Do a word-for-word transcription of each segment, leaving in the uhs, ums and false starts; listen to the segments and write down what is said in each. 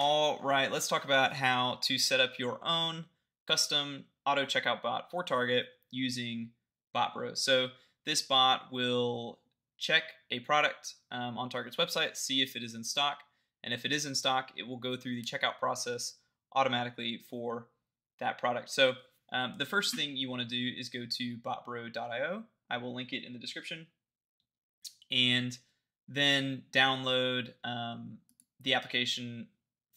All right, let's talk about how to set up your own custom auto checkout bot for Target using Botbro. So this bot will check a product um, on Target's website, see if it is in stock, and if it is in stock, it will go through the checkout process automatically for that product. So um, the first thing you want to do is go to botbro dot i o. I will link it in the description, and then download um, the application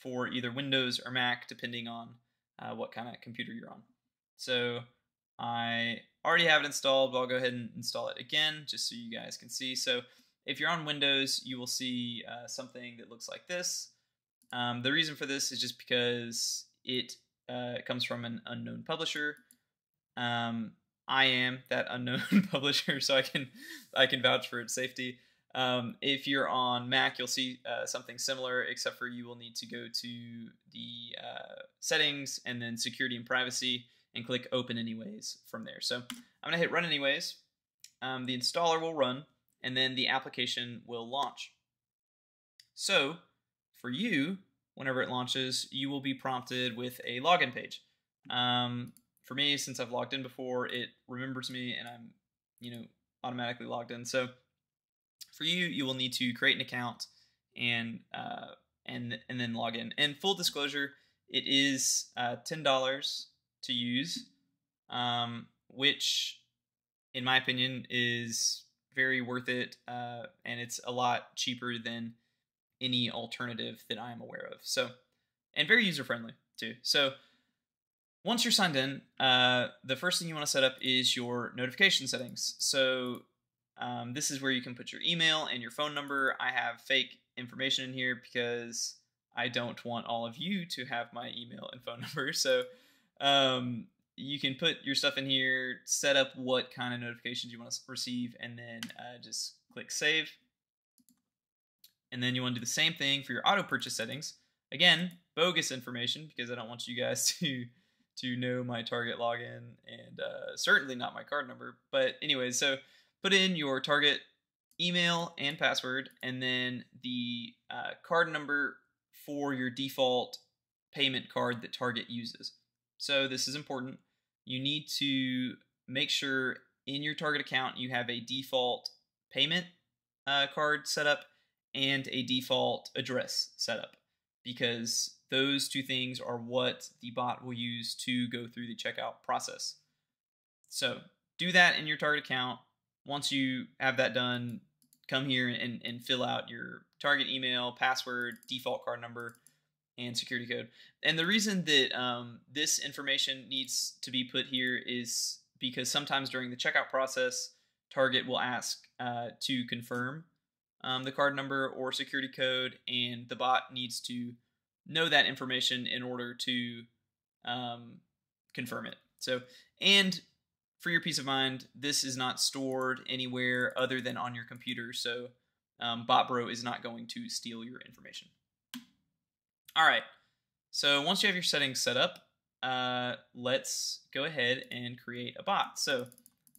for either Windows or Mac, depending on uh, what kind of computer you're on. So I already have it installed, but I'll go ahead and install it again, just so you guys can see. So if you're on Windows, you will see uh, something that looks like this. Um, the reason for this is just because it, uh, it comes from an unknown publisher. Um, I am that unknown publisher, so I can, I can vouch for its safety. Um, if you're on Mac, you'll see uh, something similar, except for you will need to go to the uh, settings and then security and privacy and click open anyways from there. So I'm going to hit run anyways. Um, the installer will run and then the application will launch. So for you, whenever it launches, you will be prompted with a login page. Um, for me, since I've logged in before, it remembers me and I'm, you know, automatically logged in. So for you, you will need to create an account and uh, and and then log in. And full disclosure, it is uh, ten dollars to use, um, which, in my opinion, is very worth it, uh, and it's a lot cheaper than any alternative that I am aware of. So, and very user friendly too. So, once you're signed in, uh, the first thing you want to set up is your notification settings. So. Um, this is where you can put your email and your phone number. I have fake information in here because I don't want all of you to have my email and phone number. So um, you can put your stuff in here, set up what kind of notifications you want to receive, and then uh, just click save. And then you want to do the same thing for your auto purchase settings. Again, bogus information because I don't want you guys to to know my Target login and uh, certainly not my card number. But anyway, so put in your Target email and password, and then the uh, card number for your default payment card that Target uses. So this is important. You need to make sure in your Target account you have a default payment uh, card set up and a default address set up, because those two things are what the bot will use to go through the checkout process. So do that in your Target account. Once you have that done, come here and, and fill out your Target email, password, default card number, and security code. And the reason that um, this information needs to be put here is because sometimes during the checkout process, Target will ask uh, to confirm um, the card number or security code, and the bot needs to know that information in order to um, confirm it. So, and for your peace of mind, this is not stored anywhere other than on your computer, so um, Botbro is not going to steal your information. All right, so once you have your settings set up, uh, let's go ahead and create a bot. So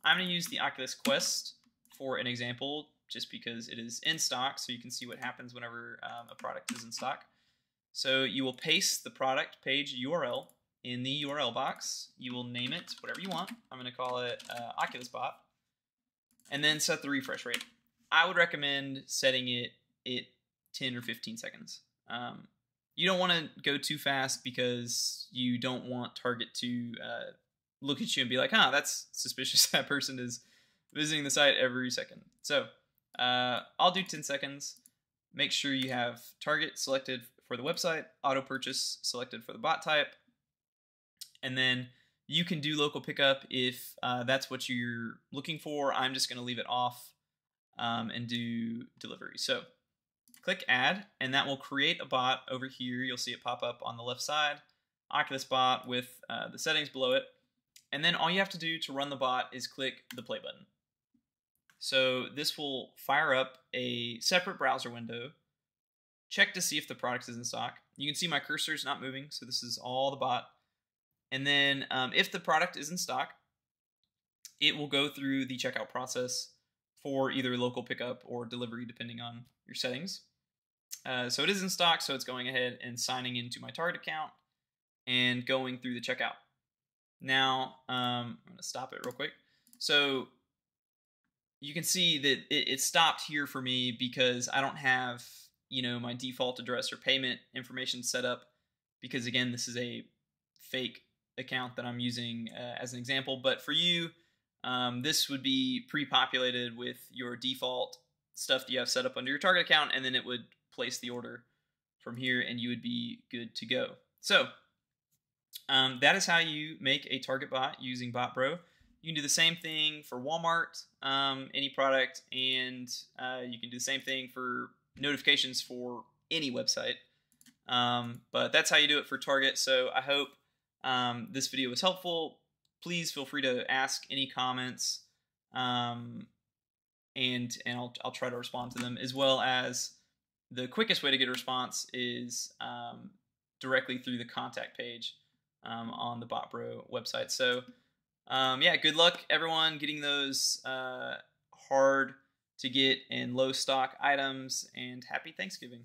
I'm going to use the Oculus Quest for an example, just because it is in stock, so you can see what happens whenever um, a product is in stock. So you will paste the product page U R L. In the U R L box, you will name it whatever you want. I'm going to call it uh, Oculus Bot, and then set the refresh rate. I would recommend setting it at ten or fifteen seconds. Um, you don't want to go too fast because you don't want Target to uh, look at you and be like, huh, that's suspicious. That person is visiting the site every second. So uh, I'll do ten seconds. Make sure you have Target selected for the website, auto purchase selected for the bot type. And then you can do local pickup if uh, that's what you're looking for. I'm just going to leave it off um, and do delivery. So click add, and that will create a bot over here. You'll see it pop up on the left side, Oculus Bot with uh, the settings below it. And then all you have to do to run the bot is click the play button. So this will fire up a separate browser window, check to see if the product is in stock. You can see my cursor is not moving, so this is all the bot. And then um, if the product is in stock, it will go through the checkout process for either local pickup or delivery, depending on your settings. Uh, so it is in stock, so it's going ahead and signing into my Target account and going through the checkout. Now, um, I'm going to stop it real quick. So you can see that it, it stopped here for me because I don't have, you know, my default address or payment information set up because, again, this is a fake account that I'm using uh, as an example. But for you, um, this would be pre-populated with your default stuff that you have set up under your Target account, and then it would place the order from here and you would be good to go. So um, that is how you make a Target bot using Botbro. You can do the same thing for Walmart, um, any product, and uh, you can do the same thing for notifications for any website. Um, but that's how you do it for Target. So I hope um, this video was helpful. Please feel free to ask any comments, um, and and I'll I'll try to respond to them. As well as the quickest way to get a response is um, directly through the contact page um, on the Botbro website. So. Um, yeah, good luck, everyone, getting those uh, hard to get and low stock items, and happy Thanksgiving.